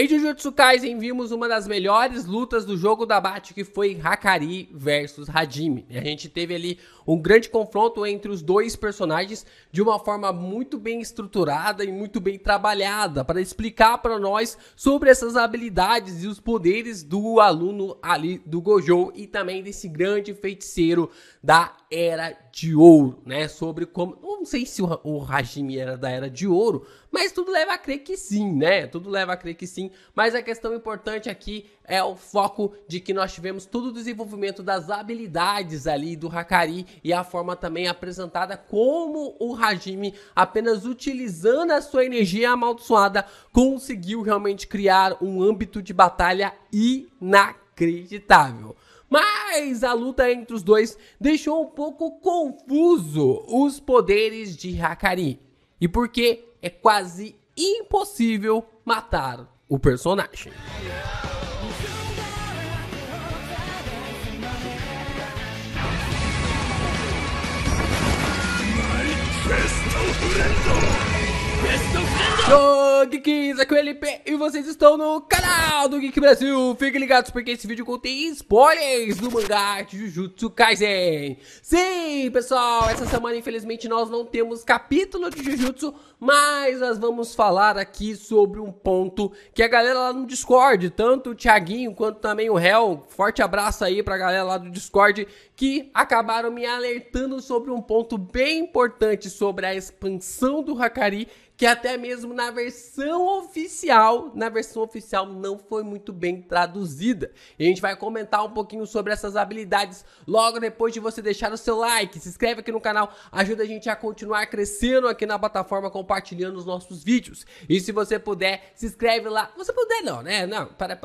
Em Jujutsu Kaisen vimos uma das melhores lutas do jogo da Bate, que foi Hakari versus Hajime. A gente teve ali um grande confronto entre os dois personagens de uma forma muito bem estruturada e muito bem trabalhada para explicar para nós sobre essas habilidades e os poderes do aluno ali do Gojo e também desse grande feiticeiro da Era de Ouro, né? Sobre como... Não sei se o Hajime era da Era de Ouro, mas tudo leva a crer que sim, né? Tudo leva a crer que sim, mas a questão importante aqui é o foco de que nós tivemos todo o desenvolvimento das habilidades ali do Hakari e a forma também apresentada como o Hajime, apenas utilizando a sua energia amaldiçoada, conseguiu realmente criar um âmbito de batalha inacreditável. Mas a luta entre os dois deixou um pouco confuso os poderes de Hakari. E porque é quase impossível matar o personagem. Yo, Geeks, aqui é o LP e vocês estão no canal do Geek Brasil. Fiquem ligados porque esse vídeo contém spoilers do mangá de Jujutsu Kaisen. Sim, pessoal, essa semana infelizmente nós não temos capítulo de Jujutsu, mas nós vamos falar aqui sobre um ponto que a galera lá no Discord, tanto o Thiaguinho quanto também o Hel, forte abraço aí pra galera lá do Discord, que acabaram me alertando sobre um ponto bem importante sobre a expansão do Hakari, que até mesmo na versão oficial não foi muito bem traduzida. E a gente vai comentar um pouquinho sobre essas habilidades logo depois de você deixar o seu like. Se inscreve aqui no canal, ajuda a gente a continuar crescendo aqui na plataforma, compartilhando os nossos vídeos. E se você puder, se inscreve lá. Você puder não, né? Não, para.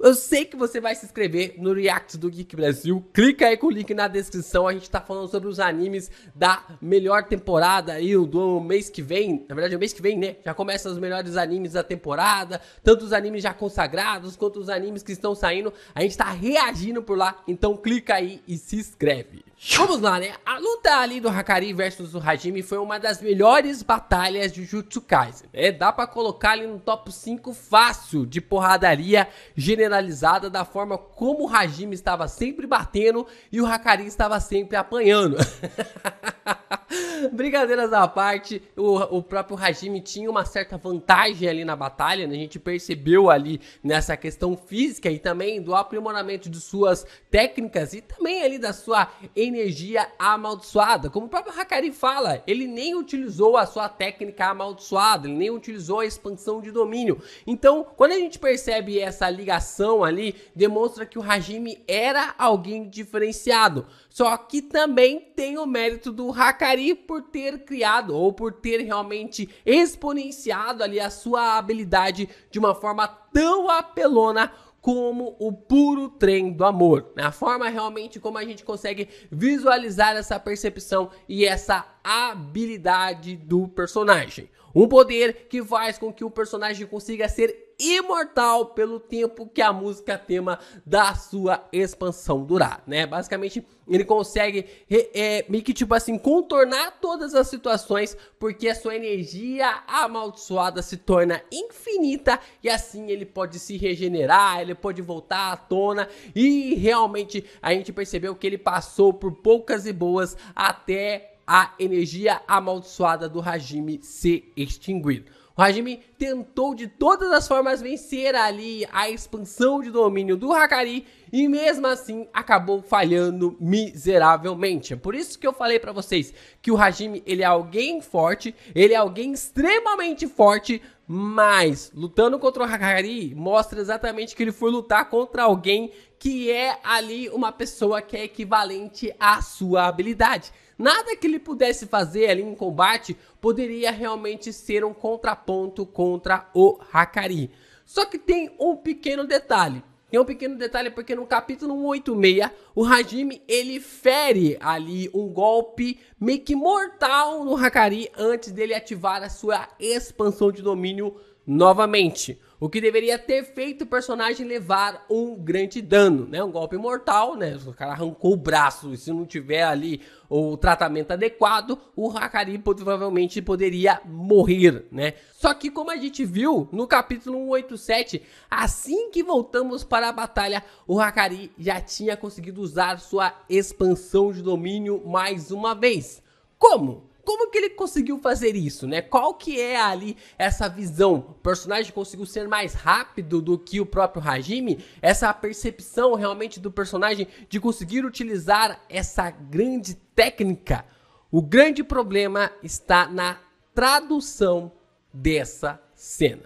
Eu sei que você vai se inscrever no React do Geek Brasil. Clica aí com o link na descrição. A gente tá falando sobre os animes da melhor temporada aí do mês que vem. Na verdade é o mês que vem, né? Já começam os melhores animes da temporada. Tanto os animes já consagrados, quanto os animes que estão saindo. A gente tá reagindo por lá. Então clica aí e se inscreve. Vamos lá, né? A luta ali do Hakari versus o Hajime foi uma das melhores batalhas de Jujutsu Kaisen, né? Dá pra colocar ali no top 5 fácil de porradaria generalizada da forma como o Hajime estava sempre batendo e o Hakari estava sempre apanhando. Brincadeiras à parte, o próprio Hajime tinha uma certa vantagem ali na batalha, né? A gente percebeu ali nessa questão física e também do aprimoramento de suas técnicas e também ali da sua energia amaldiçoada. Como o próprio Hakari fala, ele nem utilizou a sua técnica amaldiçoada, ele nem utilizou a expansão de domínio. Então, quando a gente percebe essa ligação ali, demonstra que o Hajime era alguém diferenciado. Só que também tem o mérito do Hakari por ter criado ou por ter realmente exponenciado ali a sua habilidade de uma forma tão apelona como o puro trem do amor. A forma realmente como a gente consegue visualizar essa percepção e essa habilidade do personagem. Um poder que faz com que o personagem consiga ser imortal pelo tempo que a música tema da sua expansão durar, né? Basicamente, ele consegue meio que tipo assim, contornar todas as situações, porque a sua energia amaldiçoada se torna infinita e assim ele pode se regenerar, ele pode voltar à tona e realmente a gente percebeu que ele passou por poucas e boas até a energia amaldiçoada do Hajime se extinguir. O Hajime tentou de todas as formas vencer ali a expansão de domínio do Hakari e mesmo assim acabou falhando miseravelmente. É por isso que eu falei pra vocês que o Hajime, ele é alguém forte, ele é alguém extremamente forte, mas lutando contra o Hakari mostra exatamente que ele foi lutar contra alguém que é ali uma pessoa que é equivalente à sua habilidade. Nada que ele pudesse fazer ali em combate poderia realmente ser um contraponto contra o Hakari. Só que tem um pequeno detalhe. Tem um pequeno detalhe porque no capítulo 186, o Hajime, ele fere ali um golpe meio que mortal no Hakari antes dele ativar a sua expansão de domínio novamente. O que deveria ter feito o personagem levar um grande dano, né? Um golpe mortal, né? O cara arrancou o braço. E se não tiver ali o tratamento adequado, o Hakari provavelmente poderia morrer, né? Só que como a gente viu no capítulo 187, assim que voltamos para a batalha, o Hakari já tinha conseguido usar sua expansão de domínio mais uma vez. Como? Como que ele conseguiu fazer isso, né? Qual que é ali essa visão? O personagem conseguiu ser mais rápido do que o próprio Hajime? Essa percepção realmente do personagem de conseguir utilizar essa grande técnica? O grande problema está na tradução dessa cena.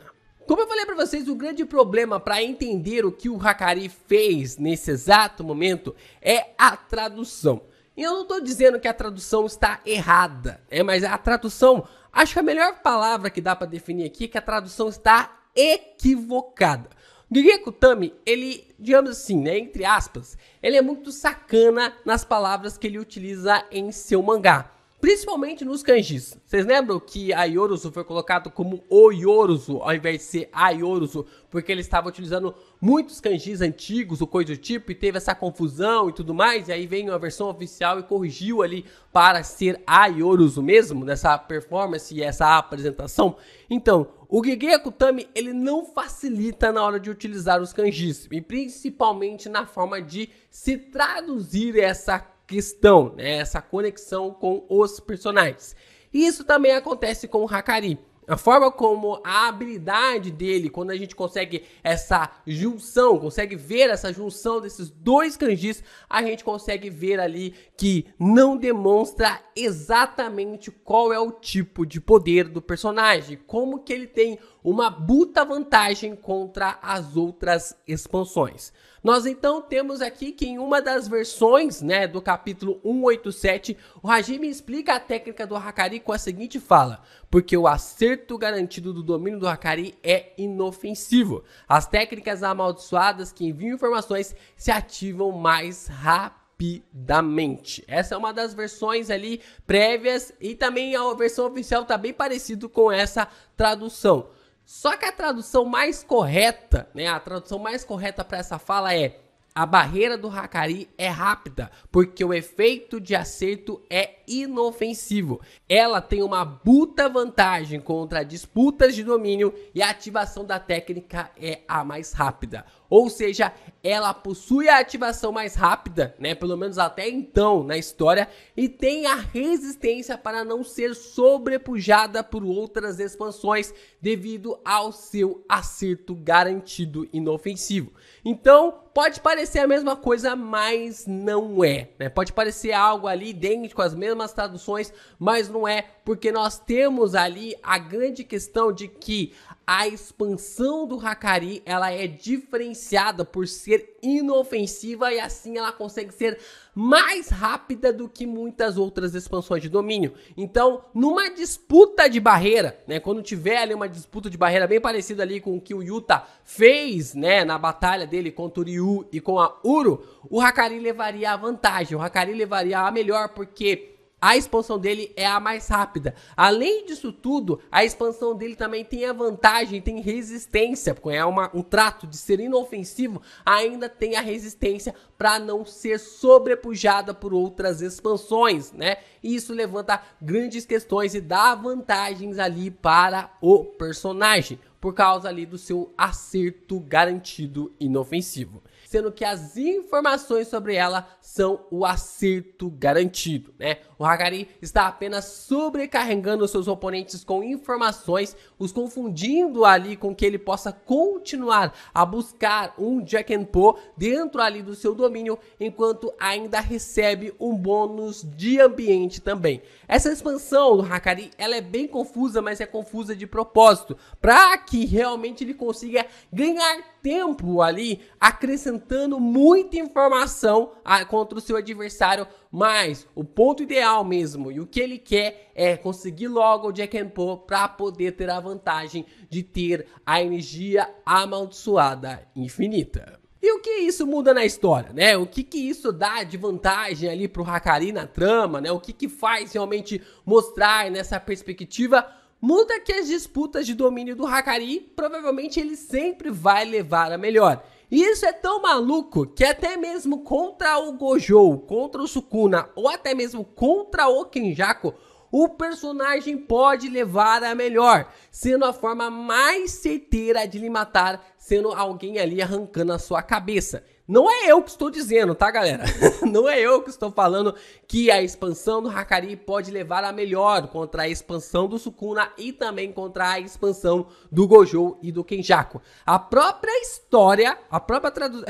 Como eu falei para vocês, o grande problema para entender o que o Hakari fez nesse exato momento é a tradução. E eu não estou dizendo que a tradução está errada, né? Mas a tradução, acho que a melhor palavra que dá para definir aqui é que a tradução está equivocada. O Gege Akutami, ele, digamos assim, né, entre aspas, ele é muito sacana nas palavras que ele utiliza em seu mangá. Principalmente nos kanjis. Vocês lembram que a Yoruzu foi colocado como o Yoruzu, ao invés de ser a Yoruzu, porque ele estava utilizando muitos kanjis antigos ou coisa do tipo, e teve essa confusão e tudo mais, e aí vem uma versão oficial e corrigiu ali para ser a Yoruzu mesmo, nessa performance e essa apresentação. Então, o Gege Akutami, ele não facilita na hora de utilizar os kanjis, e principalmente na forma de se traduzir essa questão, né? Essa conexão com os personagens. E isso também acontece com o Hakari. A forma como a habilidade dele, quando a gente consegue essa junção, consegue ver essa junção desses dois kanjis, a gente consegue ver ali que não demonstra exatamente qual é o tipo de poder do personagem, como que ele tem uma puta vantagem contra as outras expansões. Nós então temos aqui que em uma das versões, né, do capítulo 187, o Hajime explica a técnica do Hakari com a seguinte fala: porque o acerto garantido do domínio do Hakari é inofensivo. As técnicas amaldiçoadas que enviam informações se ativam mais rapidamente. Essa é uma das versões ali prévias, e também a versão oficial está bem parecido com essa tradução. Só que a tradução mais correta, né? A tradução mais correta para essa fala é: a barreira do Hakari é rápida, porque o efeito de acerto é inofensivo. Ela tem uma puta vantagem contra disputas de domínio e a ativação da técnica é a mais rápida. Ou seja, ela possui a ativação mais rápida, né? Pelo menos até então na história, e tem a resistência para não ser sobrepujada por outras expansões devido ao seu acerto garantido inofensivo. Então, pode parecer a mesma coisa, mas não é, né? Pode parecer algo ali idêntico, as mesmas traduções, mas não é, porque nós temos ali a grande questão de que a expansão do Hakari, ela é diferenciada por ser inofensiva, e assim ela consegue ser mais rápida do que muitas outras expansões de domínio. Então, numa disputa de barreira, né, quando tiver ali uma disputa de barreira bem parecida ali com o que o Yuta fez, né, na batalha dele contra o Ryu e com a Uru, o Hakari levaria a vantagem, o Hakari levaria a melhor, porque a expansão dele é a mais rápida. Além disso tudo, a expansão dele também tem a vantagem, tem resistência, porque é um trato de ser inofensivo, ainda tem a resistência para não ser sobrepujada por outras expansões, né? E isso levanta grandes questões e dá vantagens ali para o personagem, por causa ali do seu acerto garantido inofensivo, sendo que as informações sobre ela são o acerto garantido, né? O Hakari está apenas sobrecarregando seus oponentes com informações, os confundindo ali com que ele possa continuar a buscar um Jakenpo dentro ali do seu domínio, enquanto ainda recebe um bônus de ambiente também. Essa expansão do Hakari, ela é bem confusa, mas é confusa de propósito, para que realmente ele consiga ganhar tempo ali, acrescentando muita informação contra o seu adversário, mas o ponto ideal mesmo e o que ele quer é conseguir logo o Jakenpo para poder ter a vantagem de ter a energia amaldiçoada infinita. E o que isso muda na história, né? O que isso dá de vantagem ali pro Hakari na trama, né? O que faz realmente mostrar nessa perspectiva muda que as disputas de domínio do Hakari, provavelmente ele sempre vai levar a melhor. E isso é tão maluco que até mesmo contra o Gojo, contra o Sukuna ou até mesmo contra o Kenjaku, o personagem pode levar a melhor, sendo a forma mais certeira de lhe matar, sendo alguém ali arrancando a sua cabeça. Não é eu que estou dizendo, tá, galera? Não é eu que estou falando que a expansão do Hakari pode levar a melhor contra a expansão do Sukuna e também contra a expansão do Gojo e do Kenjaku. A própria história, a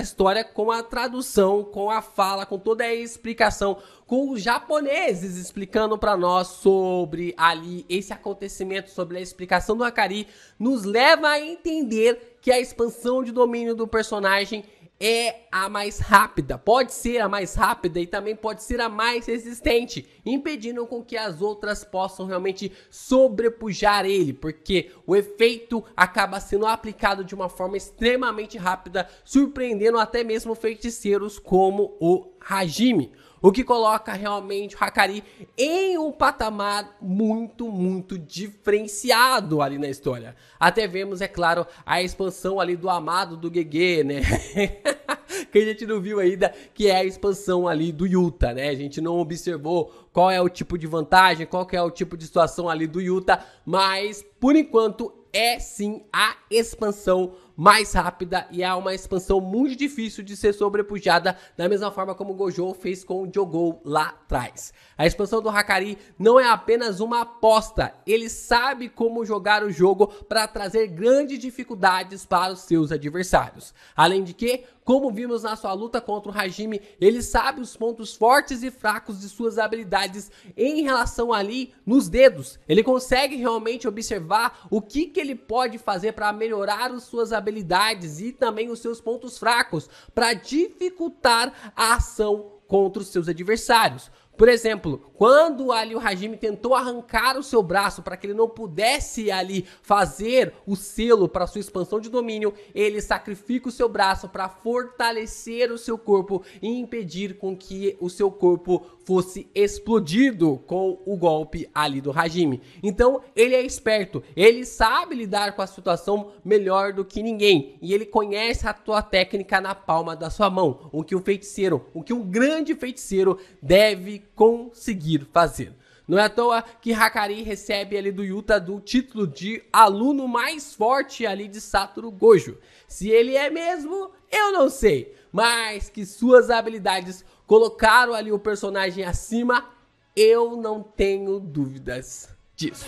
história com a tradução, com a fala, com toda a explicação, com os japoneses explicando para nós sobre ali esse acontecimento, sobre a explicação do Hakari, nos leva a entender que a expansão de domínio do personagem é a mais rápida, pode ser a mais rápida e também pode ser a mais resistente, impedindo com que as outras possam realmente sobrepujar ele, porque o efeito acaba sendo aplicado de uma forma extremamente rápida, surpreendendo até mesmo feiticeiros como o Hajime, o que coloca realmente o Hakari em um patamar muito, muito diferenciado ali na história. Até vemos, é claro, a expansão ali do amado do Gege, né? Que a gente não viu ainda, que é a expansão ali do Yuta, né? A gente não observou qual é o tipo de vantagem, qual que é o tipo de situação ali do Yuta, mas por enquanto é sim a expansão mais rápida e é uma expansão muito difícil de ser sobrepujada, da mesma forma como o Gojo fez com o Jogô lá atrás. A expansão do Hakari não é apenas uma aposta, ele sabe como jogar o jogo para trazer grandes dificuldades para os seus adversários. Além de que, como vimos na sua luta contra o Hajime, ele sabe os pontos fortes e fracos de suas habilidades em relação ali nos dedos. Ele consegue realmente observar o que ele pode fazer para melhorar as suas habilidades e também os seus pontos fracos para dificultar a ação contra os seus adversários. Por exemplo, quando ali o Hajime tentou arrancar o seu braço para que ele não pudesse ali fazer o selo para sua expansão de domínio, ele sacrifica o seu braço para fortalecer o seu corpo e impedir com que o seu corpo fosse explodido com o golpe ali do Hajime. Então, ele é esperto, ele sabe lidar com a situação melhor do que ninguém e ele conhece a sua técnica na palma da sua mão, o que um grande feiticeiro deve conseguir fazer. Não é à toa que Hakari recebe ali do Yuta do título de aluno mais forte ali de Satoru Gojo. Se ele é mesmo, eu não sei, mas que suas habilidades colocaram ali o personagem acima, eu não tenho dúvidas disso.